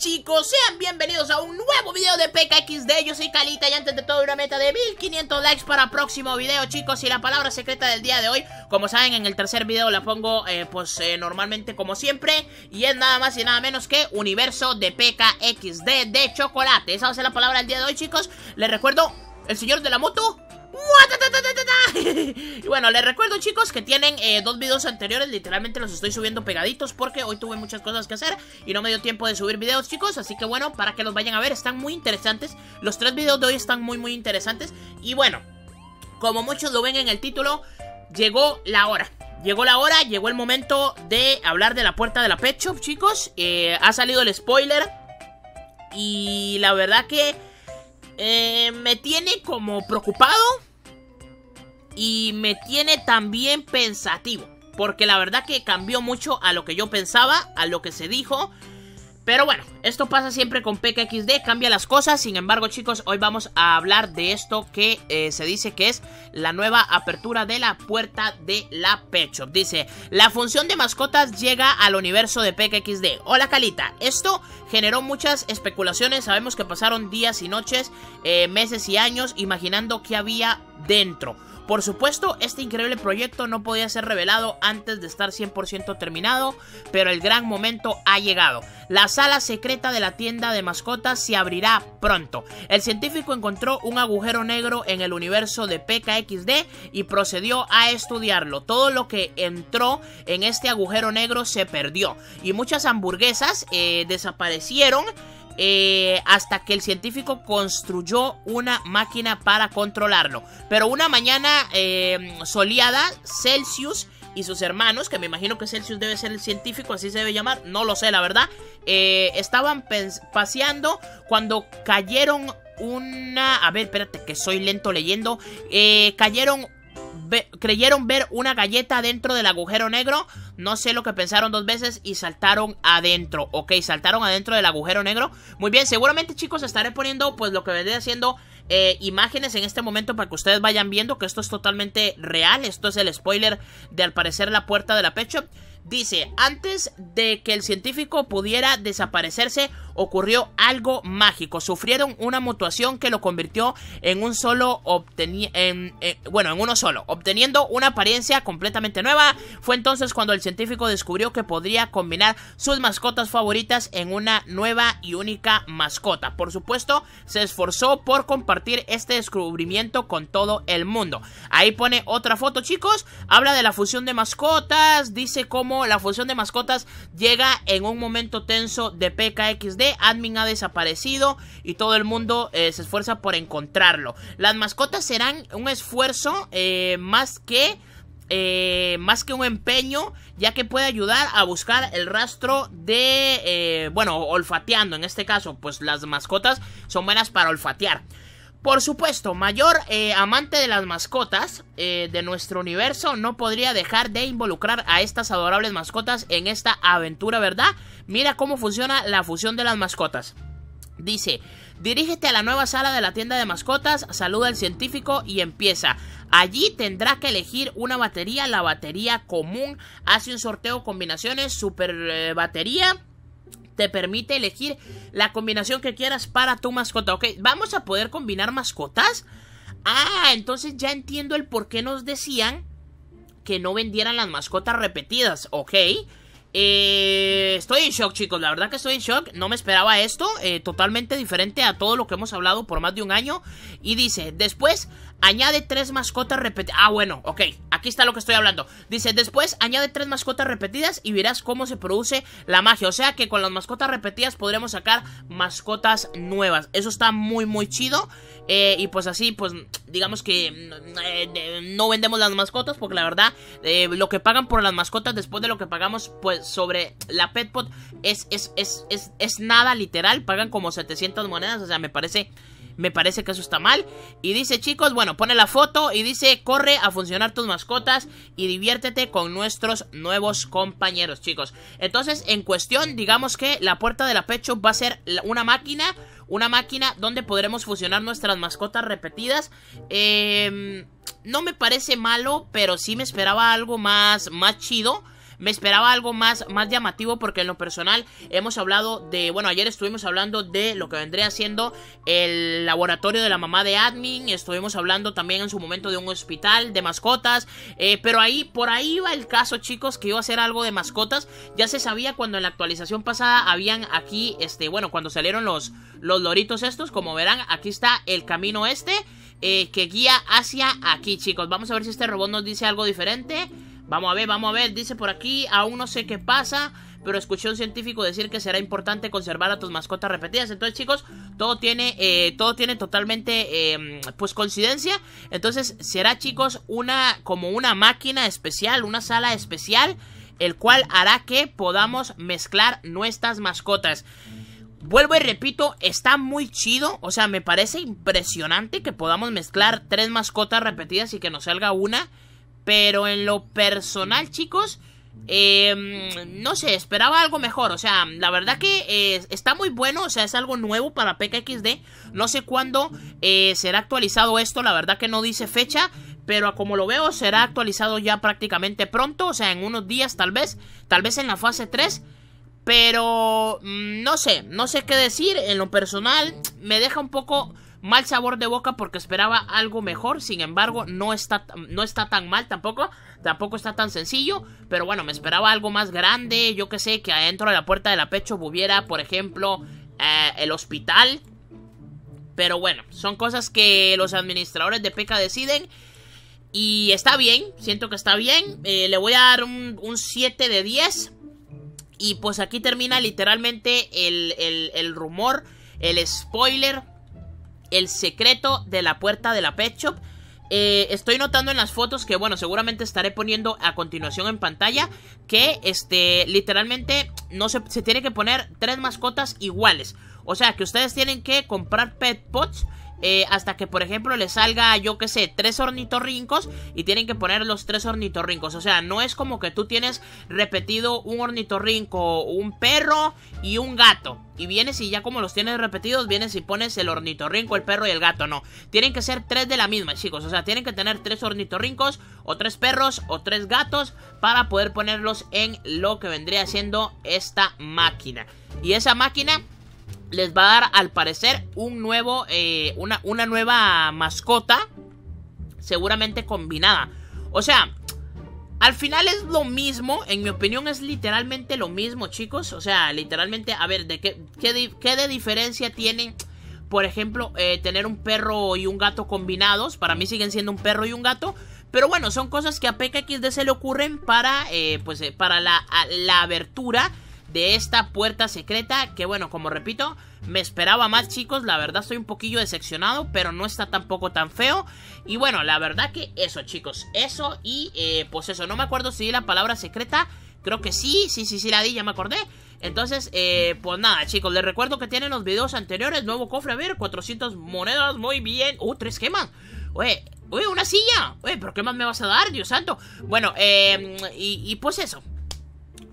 chicos, sean bienvenidos a un nuevo video de P.K.X.D. Yo soy Kaleta y antes de todo una meta de 1500 likes para próximo video, chicos. Y la palabra secreta del día de hoy, como saben, en el tercer video la pongo normalmente como siempre. Y es nada más y nada menos que Universo de P.K.X.D. de chocolate. Esa va a ser la palabra del día de hoy, chicos. Les recuerdo, el señor de la moto... Y bueno, les recuerdo, chicos, que tienen dos videos anteriores. Literalmente los estoy subiendo pegaditos porque hoy tuve muchas cosas que hacer y no me dio tiempo de subir videos, chicos. Así que bueno, para que los vayan a ver, están muy interesantes. Los tres videos de hoy están muy interesantes. Y bueno, como muchos lo ven en el título, llegó la hora. Llegó el momento de hablar de la puerta de la Pet Shop, chicos. Ha salido el spoiler y la verdad que me tiene como preocupado y me tiene también pensativo, porque la verdad que cambió mucho a lo que yo pensaba, a lo que se dijo. Pero bueno, esto pasa siempre con P.K.X.D, cambia las cosas. Sin embargo, chicos, hoy vamos a hablar de esto que se dice que es la nueva apertura de la puerta de la Pet Shop. Dice, la función de mascotas llega al universo de P.K.X.D. Hola, Kaleta. Esto generó muchas especulaciones. Sabemos que pasaron días y noches, meses y años imaginando qué había dentro. Por supuesto, este increíble proyecto no podía ser revelado antes de estar 100% terminado, pero el gran momento ha llegado. La sala secreta de la tienda de mascotas se abrirá pronto. El científico encontró un agujero negro en el universo de P.K.X.D. y procedió a estudiarlo. Todo lo que entró en este agujero negro se perdió y muchas hamburguesas desaparecieron. Hasta que el científico construyó una máquina para controlarlo. Pero una mañana soleada, Celsius y sus hermanos, que me imagino que Celsius debe ser el científico, así se debe llamar, no lo sé la verdad, estaban paseando cuando cayeron una... A ver, espérate que soy lento leyendo. Creyeron ver una galleta dentro del agujero negro. No sé lo que pensaron dos veces y saltaron adentro. Ok, saltaron adentro del agujero negro. Muy bien, seguramente, chicos, estaré poniendo pues lo que vendré haciendo imágenes en este momento para que ustedes vayan viendo que esto es totalmente real. Esto es el spoiler de, al parecer, la puerta de la Pet Shop. Dice, antes de que el científico pudiera desaparecerse, ocurrió algo mágico. Sufrieron una mutación que lo convirtió en un solo en uno solo, obteniendo una apariencia completamente nueva. Fue entonces cuando el científico descubrió que podría combinar sus mascotas favoritas en una nueva y única mascota. Por supuesto, se esforzó por compartir este descubrimiento con todo el mundo. Ahí pone otra foto, chicos. Habla de la fusión de mascotas. Dice cómo la función de mascotas llega en un momento tenso de P.K.X.D. Admin ha desaparecido y todo el mundo se esfuerza por encontrarlo. Las mascotas serán un esfuerzo más que un empeño, ya que puede ayudar a buscar el rastro de, olfateando. En este caso, pues las mascotas son buenas para olfatear. Por supuesto, mayor amante de las mascotas de nuestro universo no podría dejar de involucrar a estas adorables mascotas en esta aventura, ¿verdad? Mira cómo funciona la fusión de las mascotas. Dice, dirígete a la nueva sala de la tienda de mascotas, saluda al científico y empieza. Allí tendrá que elegir una batería, la batería común, hace un sorteo combinaciones, super batería... Te permite elegir la combinación que quieras para tu mascota. Ok, vamos a poder combinar mascotas. Ah, entonces ya entiendo el por qué nos decían que no vendieran las mascotas repetidas. Ok, estoy en shock, chicos, la verdad que estoy en shock. No me esperaba esto, totalmente diferente a todo lo que hemos hablado por más de un año. Y dice, después añade tres mascotas repetidas. Ah, bueno, ok, aquí está lo que estoy hablando. Dice, después añade tres mascotas repetidas y verás cómo se produce la magia. O sea que con las mascotas repetidas podremos sacar mascotas nuevas. Eso está muy chido. Y pues así, pues digamos que no vendemos las mascotas, porque la verdad lo que pagan por las mascotas después de lo que pagamos pues sobre la Pet Pot es nada, literal. Pagan como 700 monedas, o sea, me parece que eso está mal. Y dice, chicos, bueno, pone la foto y dice, corre a funcionar tus mascotas y diviértete con nuestros nuevos compañeros, chicos. Entonces, en cuestión, digamos que la puerta de la Pet Shop va a ser una máquina donde podremos fusionar nuestras mascotas repetidas. No me parece malo, pero sí me esperaba algo más chido. Me esperaba algo más llamativo, porque en lo personal hemos hablado de... Bueno, ayer estuvimos hablando de lo que vendría siendo el laboratorio de la mamá de Admin. Estuvimos hablando también en su momento de un hospital de mascotas, pero ahí, por ahí iba el caso, chicos, que iba a ser algo de mascotas. Ya se sabía cuando en la actualización pasada habían aquí, bueno, cuando salieron los loritos estos, como verán, aquí está el camino este que guía hacia aquí, chicos. Vamos a ver si este robot nos dice algo diferente. Vamos a ver, dice por aquí, aún no sé qué pasa, pero escuché a un científico decir que será importante conservar a tus mascotas repetidas. Entonces, chicos, todo tiene totalmente, pues, coincidencia. Entonces, será, chicos, como una máquina especial, una sala especial, el cual hará que podamos mezclar nuestras mascotas. Vuelvo y repito, está muy chido. O sea, me parece impresionante que podamos mezclar tres mascotas repetidas y que nos salga una. Pero en lo personal, chicos, no sé, esperaba algo mejor. O sea, la verdad que está muy bueno. O sea, es algo nuevo para P.K.X.D. No sé cuándo será actualizado esto. La verdad que no dice fecha, pero como lo veo, será actualizado ya prácticamente pronto. O sea, en unos días tal vez en la fase 3. Pero no sé qué decir. En lo personal me deja un poco mal sabor de boca, porque esperaba algo mejor. Sin embargo, no está tan mal tampoco. Tampoco está tan sencillo. Pero bueno, me esperaba algo más grande. Yo que sé, que adentro de la puerta de la Pet Shop hubiera, por ejemplo, el hospital. Pero bueno, son cosas que los administradores de P.K. deciden. Y está bien, siento que está bien. Le voy a dar un 7 de 10. Y pues aquí termina literalmente el rumor, el spoiler, el secreto de la puerta de la Pet Shop. Estoy notando en las fotos que, bueno, seguramente estaré poniendo a continuación en pantalla, que literalmente no se tiene que poner tres mascotas iguales. O sea, que ustedes tienen que comprar Pet Pots hasta que, por ejemplo, les salga, yo que sé, tres ornitorrincos, y tienen que poner los tres ornitorrincos. O sea, no es como que tú tienes repetido un ornitorrinco, un perro y un gato, y vienes y ya como los tienes repetidos, vienes y pones el ornitorrinco, el perro y el gato. No, tienen que ser tres de la misma, chicos. O sea, tienen que tener tres ornitorrincos, o tres perros, o tres gatos, para poder ponerlos en lo que vendría siendo esta máquina. Y esa máquina les va a dar, al parecer, una nueva mascota, seguramente combinada. O sea, al final es lo mismo. En mi opinión es literalmente lo mismo, chicos. O sea, literalmente, a ver, ¿de qué de diferencia tienen, por ejemplo, tener un perro y un gato combinados? Para mí siguen siendo un perro y un gato. Pero bueno, son cosas que a P.K.X.D. se le ocurren para la abertura de esta puerta secreta. Que bueno, como repito, me esperaba más, chicos. La verdad estoy un poquillo decepcionado, pero no está tampoco tan feo. Y bueno, la verdad que eso, chicos. Eso y pues eso. No me acuerdo si di la palabra secreta. Creo que sí la di, ya me acordé. Entonces, pues nada, chicos, les recuerdo que tienen los videos anteriores. Nuevo cofre, a ver, 400 monedas, muy bien. Tres gemas. Oye, una silla. Oye, pero ¿qué más me vas a dar? Dios santo. Bueno, y pues eso.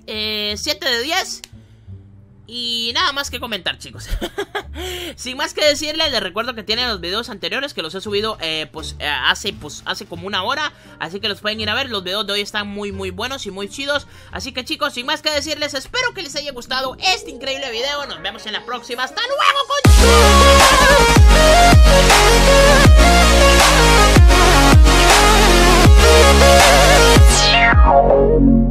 7 de 10. Y nada más que comentar, chicos. Sin más que decirles, les recuerdo que tienen los videos anteriores, que los he subido hace como una hora, así que los pueden ir a ver. Los videos de hoy están muy buenos y muy chidos. Así que, chicos, sin más que decirles, espero que les haya gustado este increíble video. Nos vemos en la próxima. ¡Hasta luego, coño!